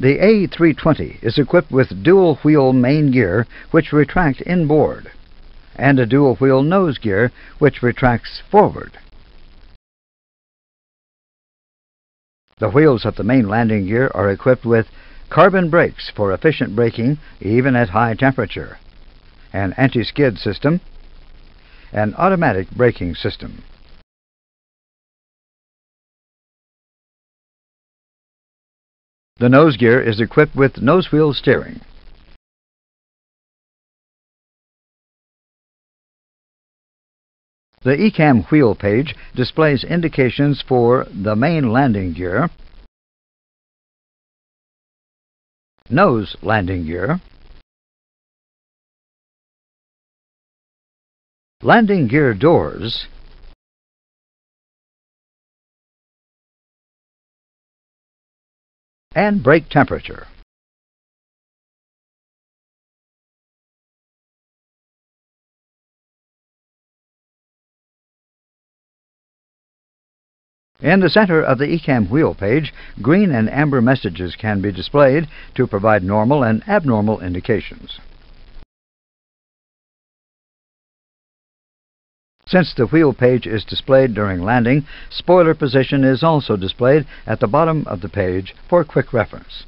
The A320 is equipped with dual-wheel main gear, which retract inboard, and a dual-wheel nose gear, which retracts forward. The wheels of the main landing gear are equipped with carbon brakes for efficient braking even at high temperature, an anti-skid system, an automatic braking system. The nose gear is equipped with nose wheel steering. The ECAM wheel page displays indications for the main landing gear, nose landing gear, landing gear doors, and brake temperature. In the center of the ECAM wheel page, green and amber messages can be displayed to provide normal and abnormal indications. Since the wheel page is displayed during landing, spoiler position is also displayed at the bottom of the page for quick reference.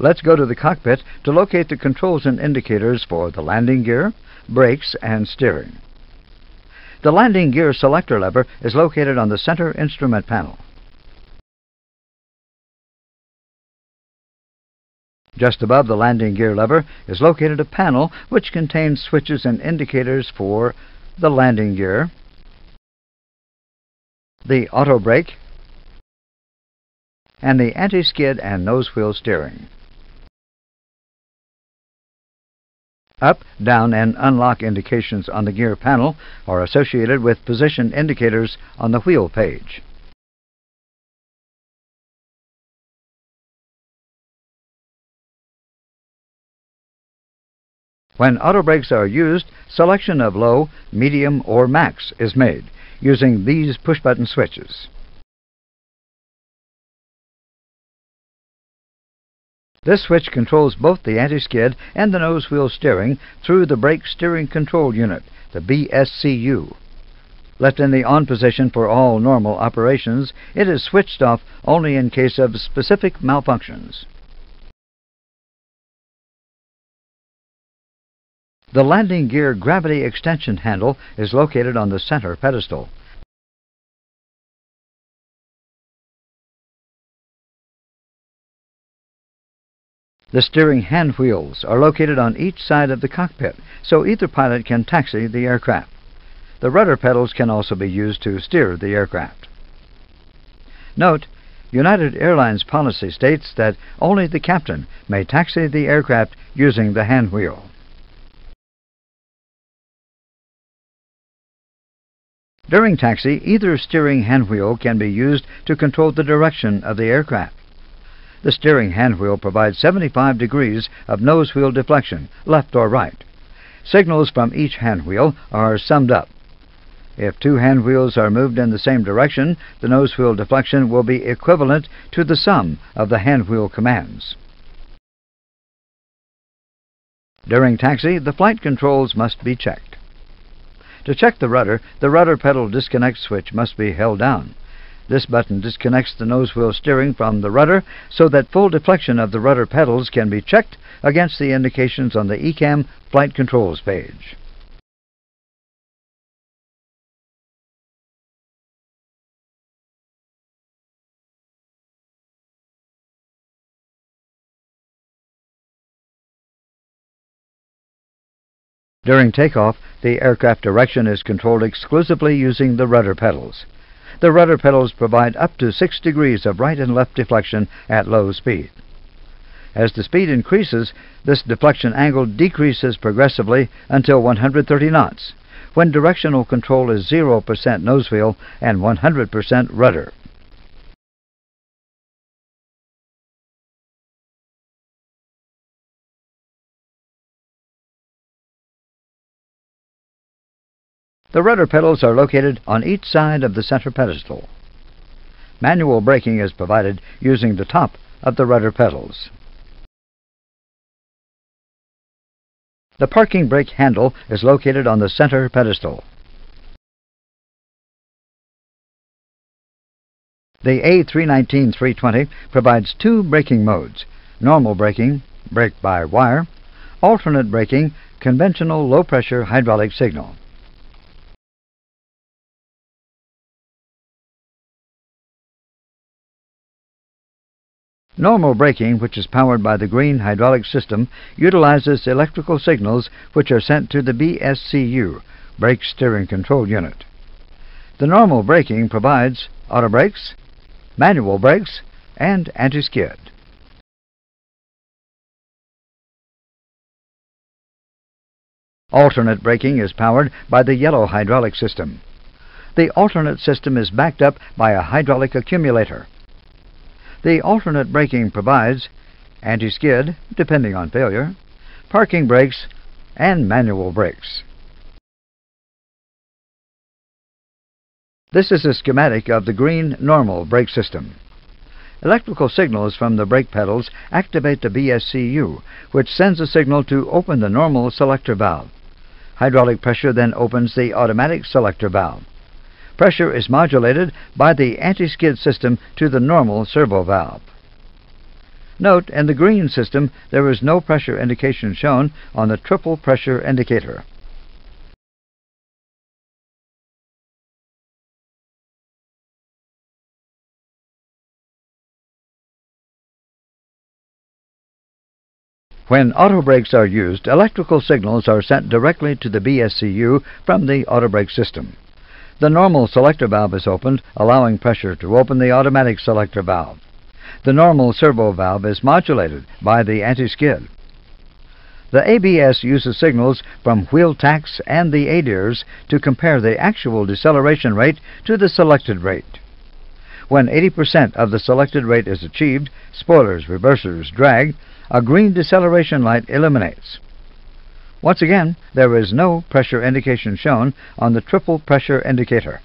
Let's go to the cockpit to locate the controls and indicators for the landing gear, brakes, and steering. The landing gear selector lever is located on the center instrument panel. Just above the landing gear lever is located a panel which contains switches and indicators for the landing gear, the auto brake, and the anti-skid and nose wheel steering. Up, down, and unlock indications on the gear panel are associated with position indicators on the wheel page. When auto brakes are used, selection of low, medium, or max is made using these push-button switches. This switch controls both the anti-skid and the nose wheel steering through the brake steering control unit, the BSCU. Left in the on position for all normal operations, it is switched off only in case of specific malfunctions. The landing gear gravity extension handle is located on the center pedestal. The steering hand wheels are located on each side of the cockpit, so either pilot can taxi the aircraft. The rudder pedals can also be used to steer the aircraft. Note, United Airlines policy states that only the captain may taxi the aircraft using the hand wheel. During taxi, either steering hand wheel can be used to control the direction of the aircraft. The steering hand wheel provides 75 degrees of nose wheel deflection, left or right. Signals from each hand wheel are summed up. If two hand wheels are moved in the same direction, the nose wheel deflection will be equivalent to the sum of the hand wheel commands. During taxi, the flight controls must be checked. To check the rudder pedal disconnect switch must be held down. This button disconnects the nose wheel steering from the rudder so that full deflection of the rudder pedals can be checked against the indications on the ECAM Flight Controls page. During takeoff, the aircraft direction is controlled exclusively using the rudder pedals. The rudder pedals provide up to 6 degrees of right and left deflection at low speed. As the speed increases, this deflection angle decreases progressively until 130 knots, when directional control is 0% nose wheel and 100% rudder. The rudder pedals are located on each side of the center pedestal. Manual braking is provided using the top of the rudder pedals. The parking brake handle is located on the center pedestal. The A319-320 provides two braking modes: normal braking, brake by wire; alternate braking, conventional low-pressure hydraulic signal. Normal braking, which is powered by the green hydraulic system, utilizes electrical signals which are sent to the BSCU, Brake Steering Control Unit. The normal braking provides auto brakes, manual brakes, and anti-skid. Alternate braking is powered by the yellow hydraulic system. The alternate system is backed up by a hydraulic accumulator. The alternate braking provides anti-skid, depending on failure, parking brakes, and manual brakes. This is a schematic of the green normal brake system. Electrical signals from the brake pedals activate the BSCU, which sends a signal to open the normal selector valve. Hydraulic pressure then opens the automatic selector valve. Pressure is modulated by the anti-skid system to the normal servo valve. Note, in the green system, there is no pressure indication shown on the triple pressure indicator. When auto brakes are used, electrical signals are sent directly to the BSCU from the auto brake system. The normal selector valve is opened, allowing pressure to open the automatic selector valve. The normal servo valve is modulated by the anti-skid. The ABS uses signals from wheel tacks and the ADIRS to compare the actual deceleration rate to the selected rate. When 80% of the selected rate is achieved, spoilers, reversers, drag, a green deceleration light illuminates. Once again, there is no pressure indication shown on the triple pressure indicator.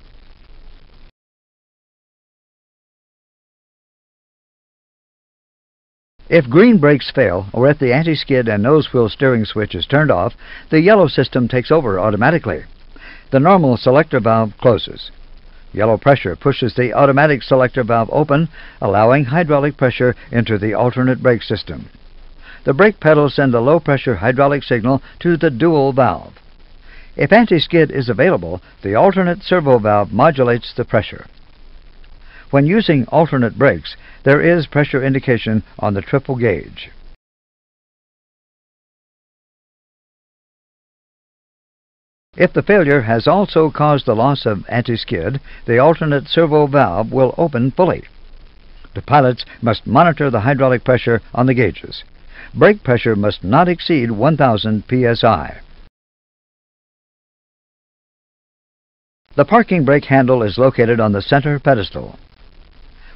If green brakes fail, or if the anti-skid and nose wheel steering switch is turned off, the yellow system takes over automatically. The normal selector valve closes. Yellow pressure pushes the automatic selector valve open, allowing hydraulic pressure into the alternate brake system. The brake pedals send a low-pressure hydraulic signal to the dual valve. If anti-skid is available, the alternate servo valve modulates the pressure. When using alternate brakes, there is pressure indication on the triple gauge. If the failure has also caused the loss of anti-skid, the alternate servo valve will open fully. The pilots must monitor the hydraulic pressure on the gauges. Brake pressure must not exceed 1,000 psi. The parking brake handle is located on the center pedestal.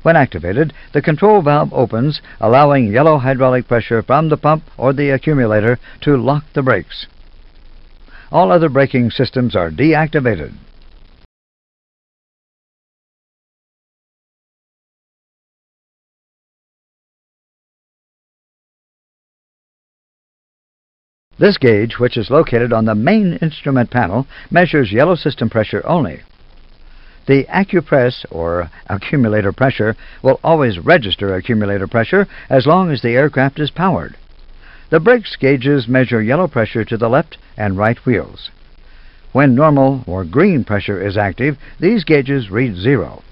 When activated, the control valve opens, allowing yellow hydraulic pressure from the pump or the accumulator to lock the brakes. All other braking systems are deactivated. This gauge, which is located on the main instrument panel, measures yellow system pressure only. The AccuPress, or accumulator pressure, will always register accumulator pressure as long as the aircraft is powered. The brakes gauges measure yellow pressure to the left and right wheels. When normal or green pressure is active, these gauges read zero.